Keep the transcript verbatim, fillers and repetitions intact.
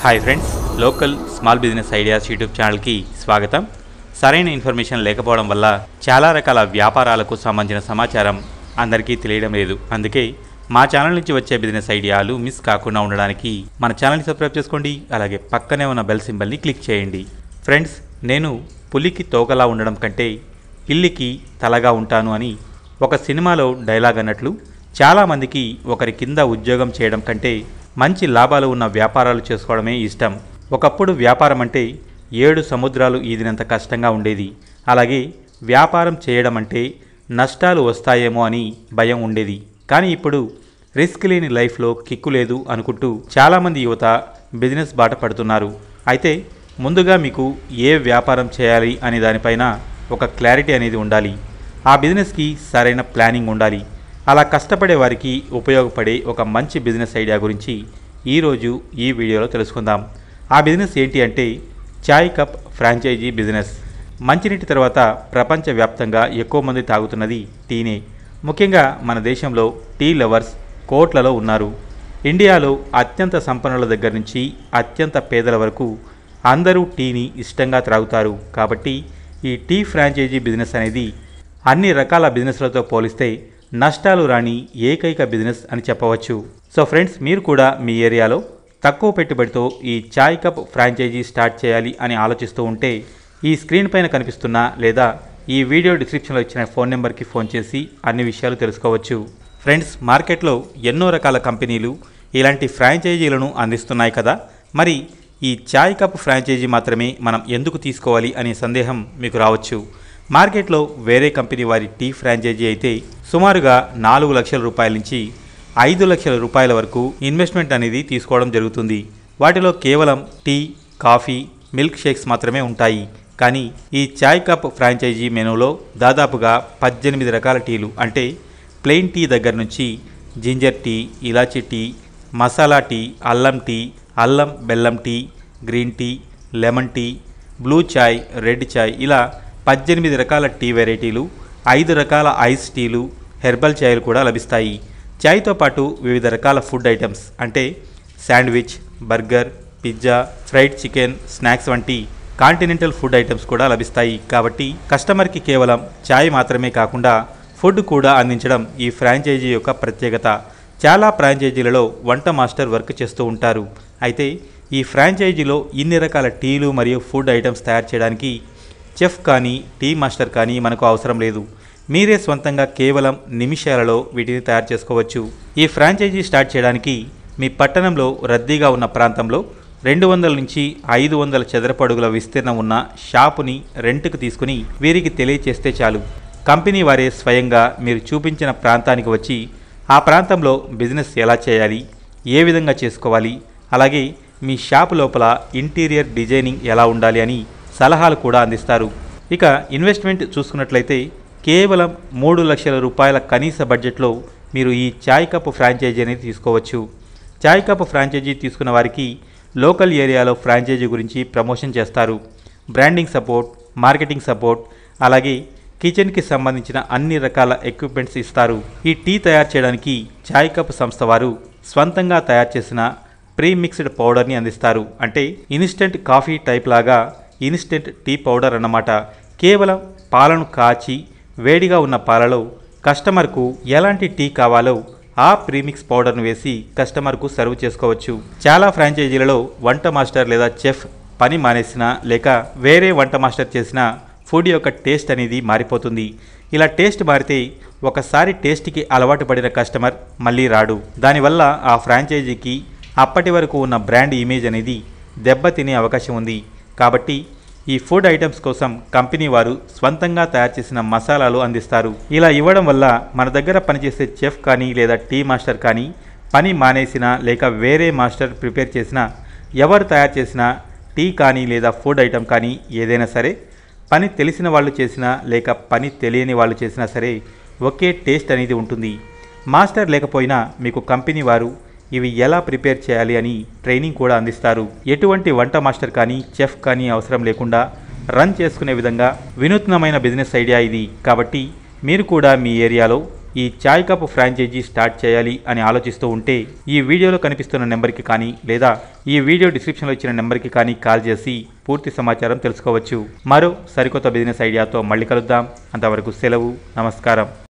High friends local small business ideas YouTube channel की स्वागतम। సరైన ఇన్ఫర్మేషన్ లేకపోవడం వల్ల చాలా రకాల వ్యాపారాలకు సంబంధించిన సమాచారం అందరికీ తెలియడం లేదు। అందుకే మా ఛానల్ నుంచి వచ్చే బిజినెస్ ఐడియాలు మిస్ కాకుండా ఉండడానికి మన ఛానల్ ని సబ్స్క్రైబ్ చేసుకోండి, అలాగే పక్కనే ఉన్న బెల్ సింబల్ ని క్లిక్ చేయండి। ఫ్రెండ్స్, నేను పులికి తోకలా ఉండడం కంటే పిల్లికి తలగా ఉంటాను అని ఒక సినిమాలో డైలాగ్ అన్నట్లు చాలా మందికి ఒకరి కింద ఉద్యోగం చేయడం కంటే మంచి లాభాలు ఉన్న వ్యాపారాలు చేసుకోవడమే ఇష్టం। ఒకప్పుడు వ్యాపారం అంటే ఏడు సముద్రాలు ఈదినంత కష్టంగా ఉండేది। అలాగే వ్యాపారం చేయడం అంటే నష్టాలు వస్తాయేమో అని భయం ఉండేది। కానీ ఇప్పుడు రిస్క్ లేని లైఫ్లో కిక్కు లేదు అనుకుంటూ చాలా మంది యువత బిజినెస్ బాట పడుతున్నారు। అయితే ముందుగా మీకు ఏ వ్యాపారం చేయాలి అనే దానిపైన ఒక క్లారిటీ అనేది ఉండాలి। ఆ బిజినెస్కి సరైన ప్లానింగ్ ఉండాలి। అలా కష్టపడే వారికి ఉపయోగపడే ఒక మంచి బిజినెస్ ఐడియా గురించి ఈరోజు ఈ వీడియోలో తెలుసుకుందాం। ఆ బిజినెస్ ఏంటి అంటే చాయ్ కప్ ఫ్రాంచైజీ బిజినెస్। మంచినీటి తర్వాత ప్రపంచవ్యాప్తంగా ఎక్కువ మంది తాగుతున్నది టీనే। ముఖ్యంగా మన దేశంలో టీ లవర్స్ కోట్లలో ఉన్నారు। ఇండియాలో అత్యంత సంపన్నుల దగ్గర నుంచి అత్యంత పేదల వరకు అందరూ టీని ఇష్టంగా త్రాగుతారు। కాబట్టి ఈ టీ ఫ్రాంచైజీ బిజినెస్ అనేది అన్ని రకాల బిజినెస్లతో పోలిస్తే నష్టాలు రాని ఏకైక బిజినెస్ అని చెప్పవచ్చు। సో ఫ్రెండ్స్, మీరు కూడా మీ ఏరియాలో తక్కువ పెట్టుబడితో ఈ చాయ్ కప్ ఫ్రాంచైజీ స్టార్ట్ చేయాలి అని ఆలోచిస్తూ ఉంటే ఈ స్క్రీన్ పైన కనిపిస్తున్న లేదా ఈ వీడియో డిస్క్రిప్షన్లో ఇచ్చిన ఫోన్ నెంబర్కి ఫోన్ చేసి అన్ని విషయాలు తెలుసుకోవచ్చు। ఫ్రెండ్స్, మార్కెట్లో ఎన్నో రకాల కంపెనీలు ఇలాంటి ఫ్రాంచైజీలను అందిస్తున్నాయి కదా, మరి ఈ చాయ్ కప్ ఫ్రాంచైజీ మాత్రమే మనం ఎందుకు తీసుకోవాలి అనే సందేహం మీకు రావచ్చు। మార్కెట్లో వేరే కంపెనీ వారి టీ ఫ్రాంచైజీ అయితే సుమారుగా నాలుగు లక్షల రూపాయల నుంచి ఐదు లక్షల రూపాయల వరకు ఇన్వెస్ట్మెంట్ అనేది తీసుకోవడం జరుగుతుంది। వాటిలో కేవలం టీ, కాఫీ, మిల్క్ షేక్స్ మాత్రమే ఉంటాయి। కానీ ఈ చాయ్ కప్ ఫ్రాంచైజీ మెనూలో దాదాపుగా పద్దెనిమిది రకాల టీలు, అంటే ప్లెయిన్ టీ దగ్గర నుంచి జింజర్ టీ, ఇలాచీ టీ, మసాలా టీ, అల్లం టీ, అల్లం బెల్లం tea, green tea, lemon tea, blue చాయ్, రెడ్ చాయ్, ఇలా పద్దెనిమిది రకాల టీ వెరైటీలు, ఐదు రకాల ఐస్ టీలు, హెర్బల్ చాయ్లు కూడా లభిస్తాయి। చాయ్తో పాటు వివిధ రకాల ఫుడ్ ఐటమ్స్ అంటే sandwich, burger, pizza, fried chicken, snacks వంటి కాంటినెంటల్ ఫుడ్ ఐటమ్స్ కూడా లభిస్తాయి। కాబట్టి కస్టమర్కి కేవలం చాయ్ మాత్రమే కాకుండా ఫుడ్ కూడా అందించడం ఈ ఫ్రాంచైజీ యొక్క ప్రత్యేకత। చాలా ఫ్రాంచైజీలలో వంట మాస్టర్ వర్క్ చేస్తూ ఉంటారు। అయితే ఈ ఫ్రాంచైజీలో ఇన్ని రకాల టీలు మరియు ఫుడ్ ఐటమ్స్ తయారు చేయడానికి చెఫ్ కానీ టీ మాస్టర్ కానీ మనకు అవసరం లేదు। మీరే స్వంతంగా కేవలం నిమిషాలలో వీటిని తయారు చేసుకోవచ్చు। ఈ ఫ్రాంచైజీ స్టార్ట్ చేయడానికి మీ పట్టణంలో రద్దీగా ఉన్న ప్రాంతంలో రెండు వందల నుంచి ఐదు వందల చదరపడుగుల విస్తీర్ణం ఉన్న షాపుని రెంట్కు తీసుకుని వీరికి తెలియచేస్తే చాలు, కంపెనీ వారే స్వయంగా మీరు చూపించిన ప్రాంతానికి వచ్చి ఆ ప్రాంతంలో బిజినెస్ ఎలా చేయాలి, ఏ విధంగా చేసుకోవాలి, అలాగే మీ షాపు లోపల ఇంటీరియర్ డిజైనింగ్ ఎలా ఉండాలి అని సలహాలు కూడా అందిస్తారు। ఇక ఇన్వెస్ట్మెంట్ చూసుకున్నట్లయితే కేవలం మూడు లక్షల రూపాయల కనీస బడ్జెట్లో మీరు ఈ చాయ్ కప్ ఫ్రాంచైజీ అనేది తీసుకోవచ్చు। చాయ్ కప్ ఫ్రాంచైజీ తీసుకున్న వారికి లోకల్ ఏరియాలో ఫ్రాంచైజీ గురించి ప్రమోషన్ చేస్తారు। బ్రాండింగ్ సపోర్ట్, మార్కెటింగ్ సపోర్ట్, అలాగే కిచెన్కి సంబంధించిన అన్ని రకాల ఎక్విప్మెంట్స్ ఇస్తారు। ఈ టీ తయారు చేయడానికి చాయ్ కప్ సంస్థ వారు స్వంతంగా తయారు చేసిన ప్రీ మిక్స్డ్ పౌడర్ని అందిస్తారు। అంటే ఇన్స్టెంట్ కాఫీ టైప్ లాగా ఇన్స్టెంట్ టీ పౌడర్ అన్నమాట। కేవలం పాలను కాచి వేడిగా ఉన్న పాలలో కస్టమర్కు ఎలాంటి టీ కావాలో ఆ ప్రీమిక్స్ పౌడర్ను వేసి కస్టమర్కు సర్వ్ చేసుకోవచ్చు। చాలా ఫ్రాంచైజీలలో వంట మాస్టర్ లేదా చెఫ్ పని మానేసినా లేక వేరే వంట మాస్టర్ చేసిన ఫుడ్ యొక్క టేస్ట్ అనేది మారిపోతుంది। ఇలా టేస్ట్ మారితే ఒకసారి టేస్ట్కి అలవాటు పడిన కస్టమర్ మళ్ళీ రాడు। దానివల్ల ఆ ఫ్రాంచైజీకి అప్పటి వరకు ఉన్న బ్రాండ్ ఇమేజ్ అనేది దెబ్బతినే అవకాశం ఉంది। కాబట్టి ఈ ఫుడ్ ఐటమ్స్ కోసం కంపెనీ వారు స్వంతంగా తయారు చేసిన మసాలాలు అందిస్తారు। ఇలా ఇవ్వడం వల్ల మన దగ్గర పనిచేసే చెఫ్ కానీ లేదా టీ మాస్టర్ కానీ పని మానేసిన లేక వేరే మాస్టర్ ప్రిపేర్ చేసిన ఎవరు తయారు చేసిన టీ కానీ లేదా ఫుడ్ ఐటమ్ కానీ ఏదైనా సరే, పని తెలిసిన వాళ్ళు చేసినా లేక పని తెలియని వాళ్ళు చేసినా సరే ఒకే టేస్ట్ అనేది ఉంటుంది। మాస్టర్ లేకపోయినా మీకు కంపెనీ వారు ఇవి ఎలా ప్రిపేర్ చేయాలి అని ట్రైనింగ్ కూడా అందిస్తారు। ఎటువంటి వంట మాస్టర్ కానీ చెఫ్ కానీ అవసరం లేకుండా రన్ చేసుకునే విధంగా వినూత్నమైన బిజినెస్ ఐడియా ఇది। కాబట్టి మీరు కూడా మీ ఏరియాలో ఈ చాయ్ కప్ ఫ్రాంచైజీ స్టార్ట్ చేయాలి అని ఆలోచిస్తూ ఉంటే ఈ వీడియోలో కనిపిస్తున్న నెంబర్కి కానీ లేదా ఈ వీడియో డిస్క్రిప్షన్లో ఇచ్చిన నెంబర్కి కానీ కాల్ చేసి పూర్తి సమాచారం తెలుసుకోవచ్చు. మరో సరికొత్త బిజినెస్ ఐడియాతో మళ్ళీ కలుద్దాం. అంతవరకు సెలవు. నమస్కారం.